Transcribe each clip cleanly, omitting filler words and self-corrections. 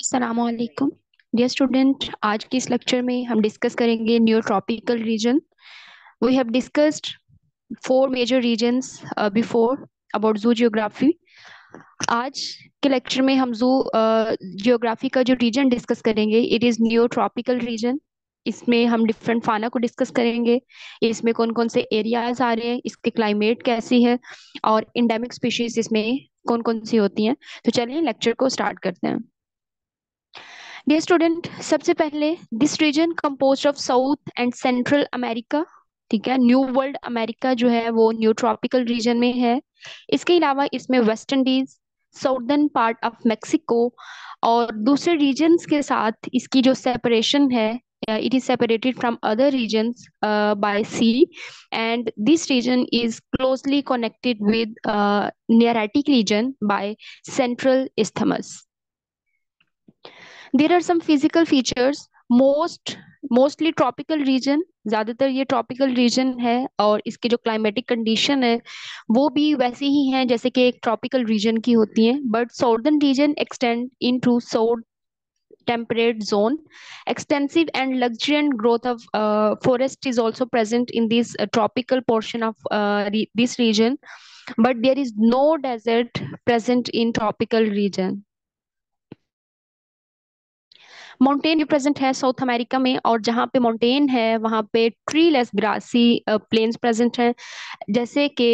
अस्सलामुअलैकुम dear student, आज के इस लेक्चर में हम डिस्कस करेंगे neotropical region. We have discussed four major regions before about जू जियोग्राफी। आज के लेक्चर में हम जू जियोग्राफी का जो रीजन डिस्कस करेंगे इट इज न्योट्रॉपिकल रीजन। इसमें हम डिफरेंट फाना को डिस्कस करेंगे, इसमें कौन कौन से एरियाज आ रहे हैं, इसके क्लाइमेट कैसी है और एंडेमिक स्पीशीज इसमें कौन कौन सी होती हैं। तो चलिए लेक्चर को स्टार्ट करते हैं। डियर स्टूडेंट, सबसे पहले this region composed of south and central America, ठीक है, न्यू वर्ल्ड अमेरिका जो है वो न्यू ट्रॉपिकल रीजन में है। इसके अलावा इसमें waste Indies, southern part of Mexico और दूसरे रीजन के साथ इसकी जो सेपरेशन है, it is separated from other regions by sea, and this region is closely connected with Nearctic region by central isthmus. There are some physical features. mostly tropical region, ज़्यादातर ये tropical region है और इसके जो climatic condition है वो भी वैसी ही हैं जैसे कि एक tropical region की होती हैं, but southern region extend into south temperate zone. Extensive and luxuriant growth of forest is also present in this tropical portion of this region, but there is no desert present in tropical region. Mountain भी present है south America में और जहाँ पे mountain है वहाँ पे treeless grassy planes present हैं जैसे कि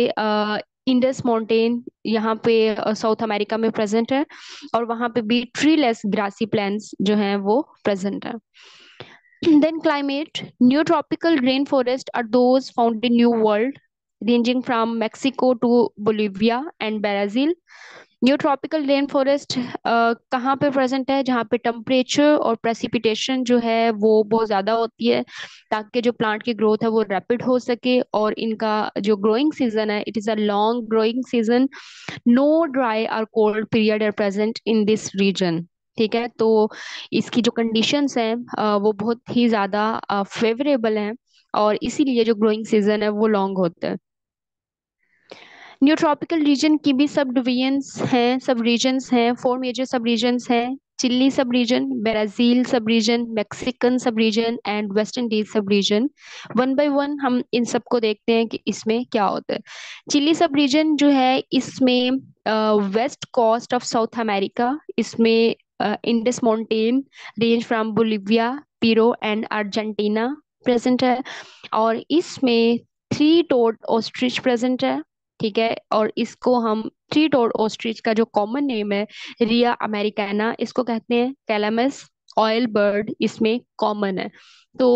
इंडस माउंटेन यहाँ पे साउथ अमेरिका में प्रेजेंट है और वहाँ पे भी ट्रीलेस ग्रासी प्लांट्स जो हैं वो प्रेजेंट है। Then climate, new tropical rain forest are those found in new world ranging from Mexico to Bolivia and Brazil. New tropical rain forest कहाँ पे प्रेजेंट है, जहाँ पे टेम्परेचर और प्रेसिपिटेशन जो है वो बहुत ज़्यादा होती है ताकि जो प्लांट की ग्रोथ है वो रैपिड हो सके और इनका जो ग्रोइंग सीजन है it is a long growing season. No dry और cold period are present in this region, ठीक है। तो इसकी जो कंडीशंस हैं वो बहुत ही ज़्यादा फेवरेबल हैं और इसीलिए जो ग्रोइंग सीजन है वो लॉन्ग होता है। न्यू ट्रॉपिकल रीजन की भी सब डिवीजन्स हैं, सब रीजन्स हैं, फोर मेजर सब रीजन्स हैं। Chile sub region, Brazil sub region, Mexican sub region and waste Indies sub region. One by one हम इन सब को देखते हैं कि इसमें क्या होता है। चिली सब रीजन जो है इसमें west coast of south America, इसमें Andes mountain range from Bolivia, Peru and Argentina present है और इसमें थ्री टोड ऑस्ट्रिच प्रेजेंट है, ठीक है। और इसको हम थ्री टोड ऑस्ट्रिच का जो कॉमन नेम है रिया अमेरिकाना इसको कहते हैं। कैलमस ऑयल बर्ड इसमें कॉमन है। तो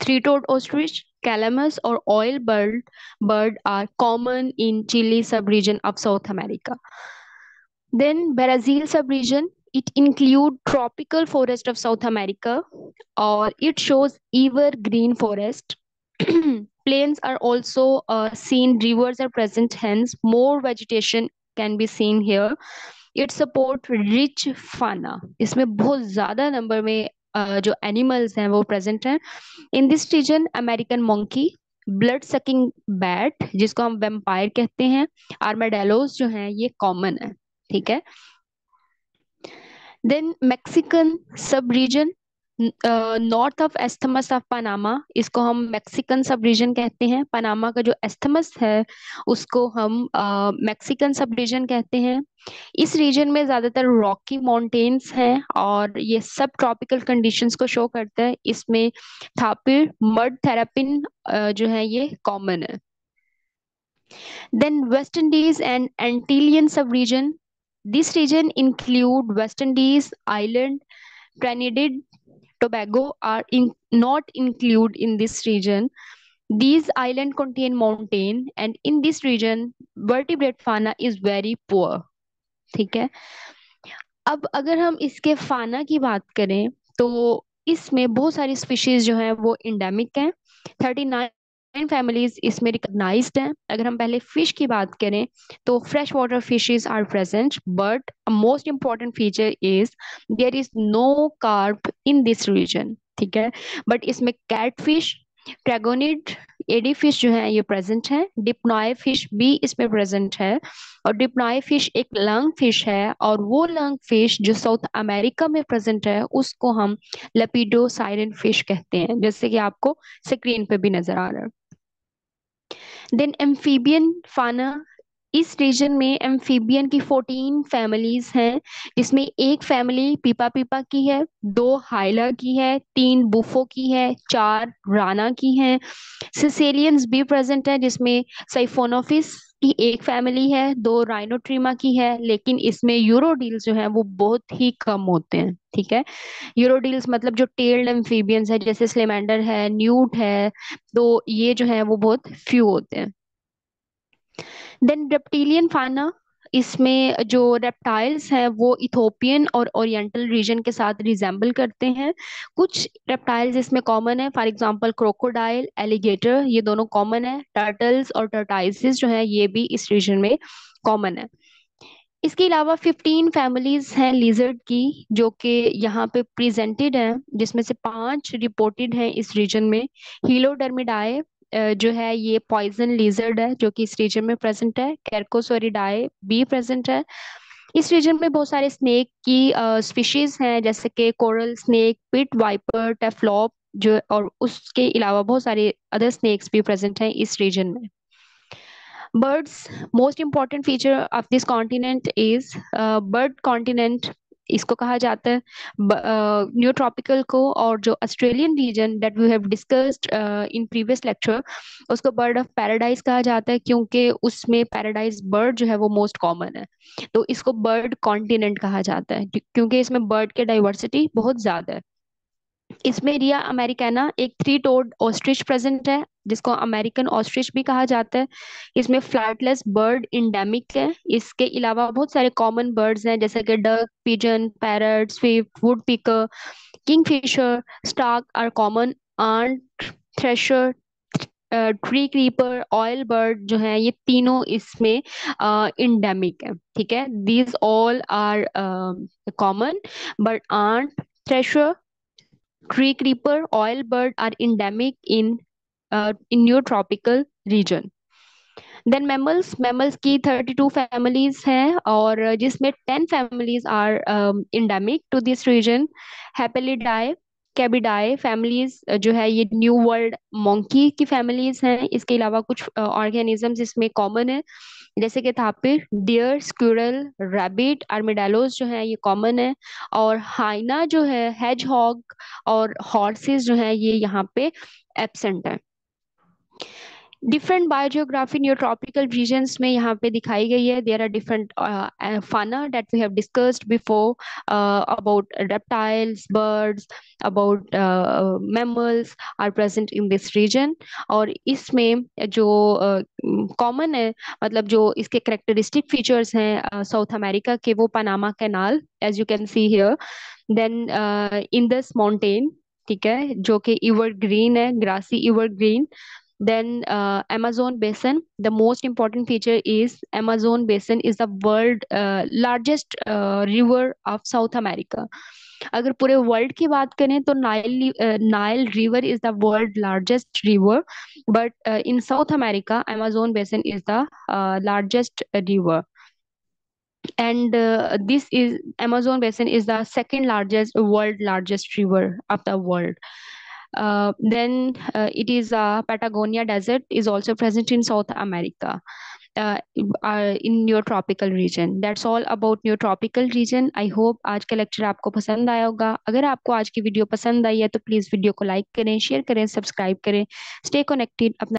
थ्री टोड ऑस्ट्रिच, कैलमस और oil bird are common in Chile sub region of south America. Then Brazil sub region, it include tropical forest of South America or it shows evergreen forest. Plains are also seen, rivers are present, hence more vegetation can be seen here. It support rich fauna, इसमें बहुत ज़्यादा number में जो animals हैं वो present हैं। In this region American monkey, blood sucking bat जिसको हम vampire कहते हैं, armadillos जो हैं ये common है, ठीक है। Then Mexican sub region north of isthmus of Panama, इसको हम मैक्सिकन सब रीजन कहते हैं। पनामा का जो एस्थमस है उसको हम मैक्सिकन सब रीजन कहते हैं। इस रीजन में ज़्यादातर रॉकी माउंटेन्स हैं और ये सब ट्रॉपिकल कंडीशंस को शो करता है। इसमें थापिर, मड थेरापिन जो है ये कॉमन है। Then waste Indies and Antillean sub region, this region include West Indies, Ireland, Trinidad, Tobago are not included in this region. These islands contain mountain and in this region vertebrate fauna is very poor, ठीक है। अब अगर हम इसके फाना की बात करें तो इसमें बहुत सारी स्पीशीज जो हैं वो एंडेमिक हैं। 39 फैमिलीज इसमें रिकॉग्नाइज्ड हैं। अगर हम पहले फिश की बात करें तो fresh water fishes are present, but most important feature is there is no carp in this region, ठीक है। बट इसमें कैटफिश, ट्रैगोनिड, एडी फिश जो है ये प्रेजेंट है, डिप्नॉय फिश भी इसमें प्रेजेंट है। और डिप्नॉय फिश एक लंग फिश है और वो लंग फिश जो साउथ अमेरिका में प्रेजेंट है उसको हम लेपिडोसाइरन फिश कहते हैं, जैसे कि आपको स्क्रीन पे भी नजर आ रहा है। देन एम्फीबियन फाना, इस रीजन में एम्फीबियन की 14 फैमिलीज हैं, जिसमें एक फैमिली पीपा पीपा की है, 2 हाइला की है, 3 बुफो की है, 4 राना की है। सिसेलियंस भी प्रेजेंट है, जिसमें साइफोनोफिस की एक फैमिली है, 2 राइनोट्रीमा की है, लेकिन इसमें यूरोडील्स जो है वो बहुत ही कम होते हैं। ठीक है, यूरोडील्स मतलब जो टेल्ड एम्फीबियंस है जैसे स्लेमेंडर है, न्यूट है, तो ये जो है वो बहुत फ्यू होते हैं। देन रेप्टिलियन फाना, इसमें जो रेप्टाइल्स हैं वो इथोपियन और ओरिएंटल रीजन के साथ रिजेंबल करते हैं। कुछ रेप्टाइल्स इसमें कॉमन है, फॉर एग्जांपल क्रोकोडाइल, एलिगेटर, ये दोनों कॉमन है। टर्टल्स और टर्टाइसिस जो है ये भी इस रीजन में कॉमन है। इसके अलावा 15 फैमिलीज हैं लिजर्ड की जो कि यहाँ पे प्रेजेंटेड हैं, जिसमें से 5 रिपोर्टेड हैं इस रीजन में। हीलोडर्मिडाए जो है ये पॉइजन लिजर्ड है जो कि इस रीजन में प्रेजेंट है। कैरकोसोरिडाए भी प्रेजेंट है। इस रीजन में बहुत सारे स्नेक की स्पीशीज हैं जैसे कि कोरल स्नेक, पिट वाइपर, टेफ्लॉप जो, और उसके अलावा बहुत सारे अदर स्नेक्स भी प्रेजेंट हैं इस रीजन में। Birds, most important feature of this continent is bird continent इसको कहा जाता है, न्यूट्रॉपिकल को। और जो Australian region that we have discussed in previous lecture उसको बर्ड ऑफ पैराडाइज कहा जाता है, क्योंकि उसमें पैराडाइज बर्ड जो है वो मोस्ट कॉमन है, तो इसको बर्ड कॉन्टिनेंट कहा जाता है क्योंकि इसमें बर्ड की डाइवर्सिटी बहुत ज्यादा है। इसमें रिया अमेरिकाना, एक 3-टोड ऑस्ट्रिच प्रेजेंट है जिसको अमेरिकन ऑस्ट्रिच भी कहा जाता है। इसमें फ्लाइटलेस बर्ड इंडेमिक है। इसके अलावा बहुत सारे कॉमन बर्ड्स हैं जैसे कि duck, pigeon, parrot, swift, woodpecker, kingfisher, stork are common, ant, thresher, tree creeper, oil bird जो है ये तीनों इसमें इंडेमिक है। ठीक है, these all are common but ant, thresher, tree creeper, oil bird are endemic in neotropical region। Then mammals, mammals की 32 families हैं और जिसमें 10 families are endemic to this region। Haplorrhini, Cebidae families जो है ये न्यू वर्ल्ड मोंकी की families हैं। इसके अलावा कुछ ऑर्गेनिजम्स इसमें कॉमन है जैसे कि tapir, deer, squirrel, rabbit, armadillos जो है ये कॉमन है। और हाइना जो है, हेजहॉग और हॉर्सेस जो है ये यहाँ पे एब्सेंट है। डिफरेंट बायोजियोग्राफी न्यूट्रॉपिकल रीजन्स में यहाँ पे दिखाई गई है। There are different fauna that we have discussed before about reptiles, birds, about mammals are present in this region. और इसमें जो कॉमन है मतलब जो इसके करेक्टरिस्टिक फीचर्स हैं साउथ अमेरिका के वो Panama canal as you can see here, then Andes mountain, ठीक है, जो कि एवरग्रीन है, grassy evergreen. Then Amazon Basin, the most important feature is Amazon Basin is the world largest river of South America। अगर पूरे world की बात करें तो Nile river is the world largest river, but in south America Amazon basin is the largest river and this is Amazon Basin is the second largest world largest river of the world। Then it is Patagonia desert is also present in South America in neotropical region। That's all about neotropical region। I hope आज का lecture आपको पसंद आया होगा। अगर आपको आज की वीडियो पसंद आई है तो प्लीज़ वीडियो को लाइक करें, शेयर करें, सब्सक्राइब करें। Stay connected। अपना